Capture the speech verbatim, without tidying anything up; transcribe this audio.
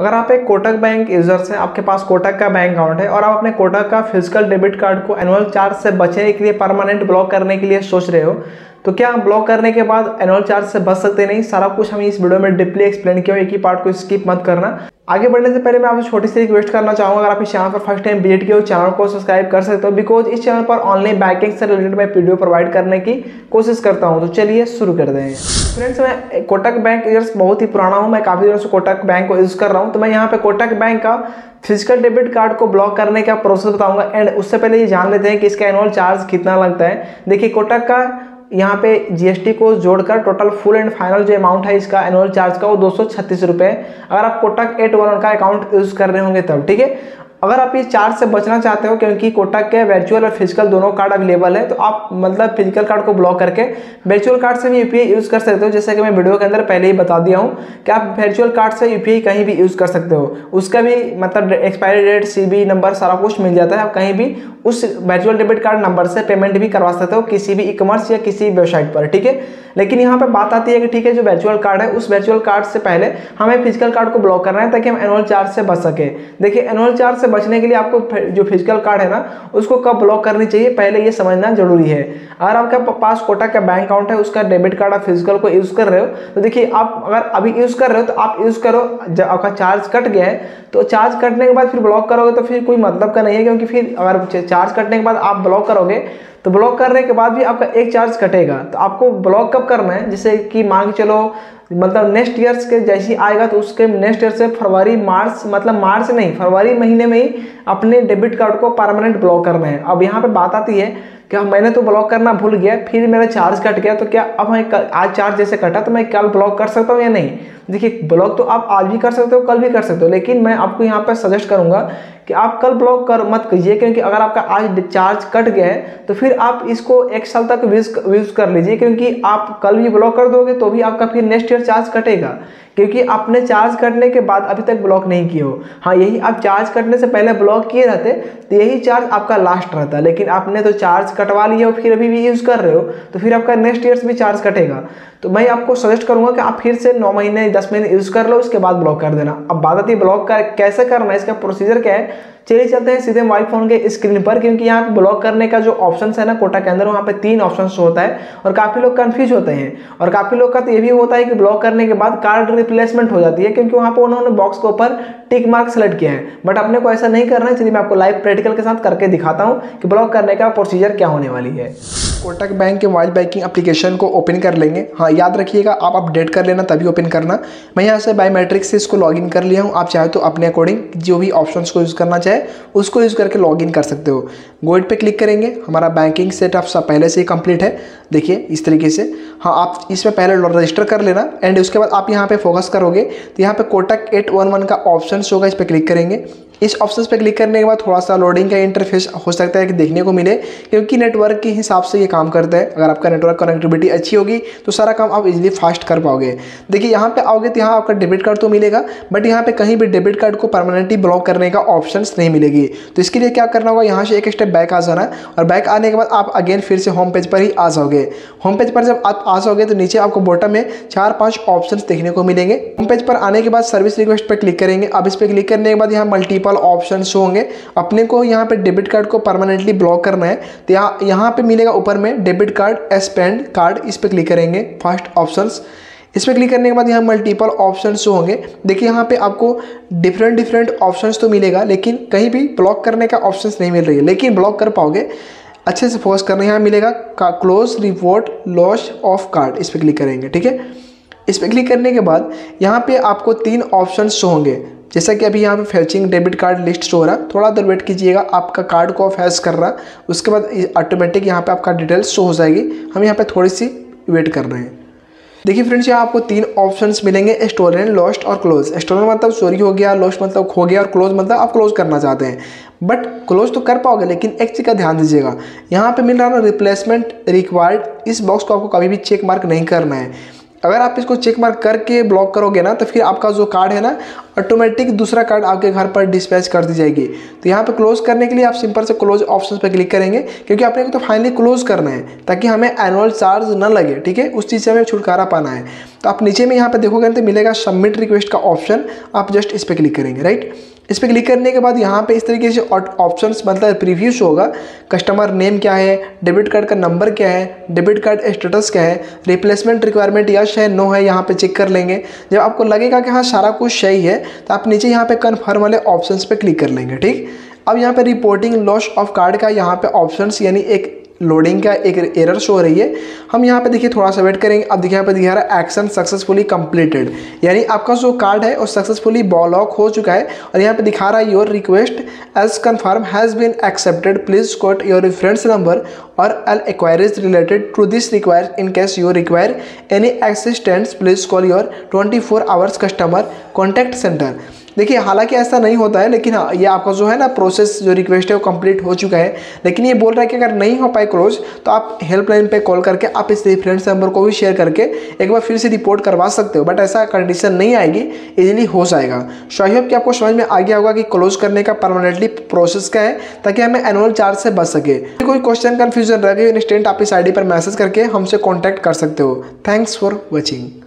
अगर आप एक कोटक बैंक यूजर्स हैं, आपके पास कोटक का बैंक अकाउंट है और आप अपने कोटक का फिजिकल डेबिट कार्ड को एनुअल चार्ज से बचने के लिए परमानेंट ब्लॉक करने के लिए सोच रहे हो, तो क्या हम ब्लॉक करने के बाद एनुअल चार्ज से बच सकते नहीं? सारा कुछ हम इस वीडियो में डीपली एक्सप्लेन किया, एक ही पार्ट को स्किप मत करना। आगे बढ़ने से पहले मैं आपसे छोटी सी रिक्वेस्ट करना चाहूँगा, अगर आप इस चैनल पर फर्स्ट टाइम विजिट किए हो चैनल को सब्सक्राइब कर सकते हो, बिकॉज इस चैनल पर ऑनलाइन बैंकिंग से रिलेटेड मैं वीडियो प्रोवाइड करने की कोशिश करता हूँ। तो चलिए शुरू कर दें। फ्रेंड्स, मैं कोटक बैंक यूजर्स बहुत ही पुराना हूँ, मैं काफ़ी दिनों से कोटक बैंक को यूज़ कर रहा हूँ, तो मैं यहाँ पर कोटक बैंक का फिजिकल डेबिट कार्ड को ब्लॉक करने का प्रोसेस बताऊँगा। एंड उससे पहले ये जान लेते हैं कि इसका एनुअल चार्ज कितना लगता है। देखिए, कोटक का यहाँ पे जीएसटी को जोड़कर टोटल फुल एंड फाइनल जो अमाउंट है इसका एनुअल चार्ज का वो दो सौ छत्तीस रुपये है, अगर आप कोटक आठ एक एक का अकाउंट यूज़ कर रहे होंगे तब। ठीक है, अगर आप इस चार्ज से बचना चाहते हो क्योंकि कोटक के वर्चुअल और फिजिकल दोनों कार्ड अवेलेबल है, तो आप मतलब फिजिकल कार्ड को ब्लॉक करके वर्चुअल कार्ड से भी यूपीआई यूज़ कर सकते हो। जैसे कि मैं वीडियो के अंदर पहले ही बता दिया हूँ कि आप वर्चुअल कार्ड से यूपीआई कहीं भी यूज़ कर सकते हो, उसका भी मतलब एक्सपायरी डेट, सीबी नंबर सारा कुछ मिल जाता है। आप कहीं भी उस वर्चुअल डेबिट कार्ड नंबर से पेमेंट भी करवा सकते हो किसी भी ई कॉमर्स या किसी वेबसाइट पर। ठीक है, लेकिन यहाँ पर बात आती है कि ठीक है, जो वर्चुअल कार्ड है उस वर्चुअल कार्ड से पहले हमें फिजिकल कार्ड को ब्लॉक करना है ताकि हम एनुअल चार्ज से बच सके। देखिए, एनुअल चार्ज से बचने के लिए आपको जो फिजिकल कार्ड है ना उसको कब ब्लॉक करनी चाहिए पहले ये समझना जरूरी है। अगर आपके पास कोटक का बैंक अकाउंट है, उसका डेबिट कार्ड आप फिजिकल को यूज़ कर रहे हो, तो देखिए आप अगर अभी यूज़ कर रहे हो तो आप यूज़ करो, जब आपका चार्ज कट गया है तो चार्ज कटने के बाद फिर ब्लॉक करोगे तो फिर कोई मतलब का नहीं है, क्योंकि फिर अगर चार्ज कटने के बाद आप ब्लॉक करोगे तो ब्लॉक करने के बाद भी आपका एक चार्ज कटेगा। तो आपको ब्लॉक कब करना है, जैसे कि मांग चलो मतलब नेक्स्ट ईयर्स के जैसी आएगा तो उसके नेक्स्ट ईयर से फरवरी मार्च मतलब मार्च नहीं फरवरी महीने में ही अपने डेबिट कार्ड को परमानेंट ब्लॉक करना है। अब यहाँ पे बात आती है कि मैंने तो ब्लॉक करना भूल गया, फिर मेरा चार्ज कट गया, तो क्या अब मैं कल आज चार्ज जैसे कटा तो मैं कल ब्लॉक कर सकता हूँ या नहीं? देखिए, ब्लॉक तो आप आज भी कर सकते हो, कल भी कर सकते हो, लेकिन मैं आपको यहाँ पर सजेस्ट करूँगा कि आप कल ब्लॉक कर मत कीजिए, क्योंकि अगर आपका आज चार्ज कट गया है तो फिर आप इसको एक साल तक यूज़ कर लीजिए, क्योंकि आप कल भी ब्लॉक कर दोगे तो भी आपका फिर नेक्स्ट ईयर चार्ज कटेगा, क्योंकि आपने चार्ज कटने के बाद अभी तक ब्लॉक नहीं किए हो। हाँ, यही आप चार्ज कटने से पहले ब्लॉक किए रहते तो यही चार्ज आपका लास्ट रहता, लेकिन आपने तो चार्ज कटवा लिया हो फिर अभी भी यूज़ कर रहे हो तो फिर आपका नेक्स्ट ईयर भी चार्ज कटेगा। तो मैं आपको सजेस्ट करूँगा कि आप फिर से नौ महीने दस महीने यूज़ कर लो, उसके बाद ब्लॉक कर देना। अब बात आती है ब्लॉक कर कैसे करना है, इसका प्रोसीजर क्या है। चलिए चलते हैं सीधे मोबाइल फ़ोन के स्क्रीन पर, क्योंकि यहाँ पे ब्लॉक करने का जो ऑप्शन है ना कोटक के अंदर वहाँ पे तीन ऑप्शन होता है और काफ़ी लोग कन्फ्यूज होते हैं। और काफ़ी लोग का तो ये भी होता है कि ब्लॉक करने के बाद कार्ड रिप्लेसमेंट हो जाती है, क्योंकि वहाँ पे उन्होंने बॉक्स के ऊपर टिक मार्क सेलेक्ट किया है, बट अपने को ऐसा नहीं करना है। चलिए मैं आपको लाइव प्रैक्टिकल के साथ करके दिखाता हूँ कि ब्लॉक करने का प्रोसीजर क्या होने वाली है। कोटक बैंक के मोबाइल बैंकिंग एप्लीकेशन को ओपन कर लेंगे। हाँ, याद रखिएगा आप अपडेट कर लेना तभी ओपन करना। मैं यहाँ से बायोमेट्रिक से इसको लॉगिन कर लिया हूँ, आप चाहे तो अपने अकॉर्डिंग जो भी ऑप्शंस को यूज़ करना चाहे उसको यूज़ करके लॉगिन कर सकते हो। गो इट पे क्लिक करेंगे, हमारा बैंकिंग सेटअप सब पहले से ही कंप्लीट है। देखिए इस तरीके से। हाँ, आप इसमें पहले रजिस्टर कर लेना एंड उसके बाद आप यहाँ पर फोकस करोगे तो यहाँ पर कोटक आठ एक एक का ऑप्शन होगा, इस पर क्लिक करेंगे। इस ऑप्शन पर क्लिक करने के बाद थोड़ा सा लोडिंग का इंटरफेस हो सकता है कि देखने को मिले, क्योंकि नेटवर्क के हिसाब से ये काम करता है। अगर आपका नेटवर्क कनेक्टिविटी अच्छी होगी तो सारा काम आप इजीली फास्ट कर पाओगे। देखिए यहाँ पे आओगे तो यहाँ आपका डेबिट कार्ड तो मिलेगा, बट यहाँ पे कहीं भी डेबिट कार्ड को परमानेंटली ब्लॉक करने का ऑप्शंस नहीं मिलेगी। तो इसके लिए क्या करना होगा, यहाँ से एक स्टेप बैक आ जाना और बैक आने के बाद आप अगेन फिर से होम पेज पर ही आ जाओगे। होम पेज पर जब आप आ जाओगे तो नीचे आपको बॉटम में चार पाँच ऑप्शन देखने को मिलेंगे। होम पेज पर आने के बाद सर्विस रिक्वेस्ट पर क्लिक करेंगे। अब इस पर क्लिक करने के बाद यहाँ मल्टीपल ऑप्शन होंगे, अपने को यहाँ पर डेबिट कार्ड को परमानेंटली ब्लॉक करना है तो यहाँ यहाँ पर मिलेगा ऊपर में डेबिट कार्ड एक्सपेंड कार्ड, इस पर क्लिक करेंगे। फर्स्ट ऑप्शंस, इस पर क्लिक करने के बाद यहाँ मल्टीपल ऑप्शंस होंगे। देखिए यहाँ पे आपको डिफरेंट डिफरेंट ऑप्शंस तो मिलेगा, लेकिन कहीं भी ब्लॉक करने का ऑप्शंस नहीं मिल रही है, लेकिन ब्लॉक कर पाओगे अच्छे से फोकस करना। यहाँ मिलेगा close report loss of card, इस पर क्लिक करेंगे। ठीक है, इस पर क्लिक करने के बाद यहाँ पर आपको तीन ऑप्शंस होंगे, जैसा कि अभी यहाँ पे fetching debit card list show हो रहा है। थोड़ा देर वेट कीजिएगा, आपका कार्ड को फेच कर रहा, उसके बाद ऑटोमेटिक यहाँ पे आपका डिटेल्स शो हो जाएगी। हम यहाँ पे थोड़ी सी वेट कर रहे हैं। देखिए फ्रेंड्स, यहाँ आपको तीन ऑप्शंस मिलेंगे, स्टोलन लॉस्ट और क्लोज। स्टोलन मतलब चोरी हो गया, लॉस्ट मतलब खो गया, और क्लोज मतलब आप क्लोज करना चाहते हैं। बट क्लोज तो कर पाओगे, लेकिन एक चीज़ का ध्यान दीजिएगा, यहाँ पे मिल रहा है ना रिप्लेसमेंट रिक्वायर्ड, इस बॉक्स को आपको कभी भी चेक मार्क नहीं करना है। अगर आप इसको चेक मार्क करके ब्लॉक करोगे ना तो फिर आपका जो कार्ड है ना ऑटोमेटिक दूसरा कार्ड आपके घर पर डिस्पैच कर दी जाएगी। तो यहाँ पे क्लोज करने के लिए आप सिंपल से क्लोज ऑप्शन पर क्लिक करेंगे, क्योंकि आपने तो फाइनली क्लोज करना है ताकि हमें एनुअल चार्ज ना लगे। ठीक है, उस चीज़ से हमें छुटकारा पाना है। तो आप नीचे में यहाँ पर देखोगे तो मिलेगा सबमिट रिक्वेस्ट का ऑप्शन, आप जस्ट इस पर क्लिक करेंगे। राइट, इस पर क्लिक करने के बाद यहाँ पे इस तरीके से ऑप्शंस मतलब प्रीव्यू शो होगा। कस्टमर नेम क्या है, डेबिट कार्ड का नंबर क्या है, डेबिट कार्ड स्टेटस क्या है, रिप्लेसमेंट रिक्वायरमेंट यस है नो है, यहाँ पे चेक कर लेंगे। जब आपको लगेगा कि हाँ सारा कुछ सही है तो आप नीचे यहाँ पे कन्फर्म वाले ऑप्शंस पे क्लिक कर लेंगे। ठीक, अब यहाँ पे रिपोर्टिंग लॉस ऑफ कार्ड का यहाँ पे ऑप्शंस यानी एक लोडिंग का एक एरर शो हो रही है। हम यहाँ पे देखिए थोड़ा सा वेट करेंगे। अब देखिए यहाँ पे दिखा रहा है एक्शन सक्सेसफुली कंप्लीटेड, यानी आपका जो कार्ड है वो सक्सेसफुली ब्लॉक हो चुका है। और यहाँ पे दिखा रहा है your request as confirm has been accepted, please quote your reference number और all enquiries related to this require in case you require any assistance please call your twenty four hours customer contact centre. देखिए हालांकि ऐसा नहीं होता है, लेकिन हाँ ये आपका जो है ना प्रोसेस जो रिक्वेस्ट है वो कंप्लीट हो चुका है। लेकिन ये बोल रहा है कि अगर नहीं हो पाए क्लोज तो आप हेल्पलाइन पे कॉल करके आप इस रेफरेंस नंबर को भी शेयर करके एक बार फिर से रिपोर्ट करवा सकते हो, बट ऐसा कंडीशन नहीं आएगी, इजीली हो जाएगा। सो आई होप कि आपको समझ में आ गया होगा कि क्लोज करने का परमानेंटली प्रोसेस क्या है ताकि हमें एनुअल चार्ज से बच सके। कोई क्वेश्चन कन्फ्यूजन रह गई इंस्टेंट आप इस आई डी पर मैसेज करके हमसे कॉन्टैक्ट कर सकते हो। Thanks for watching.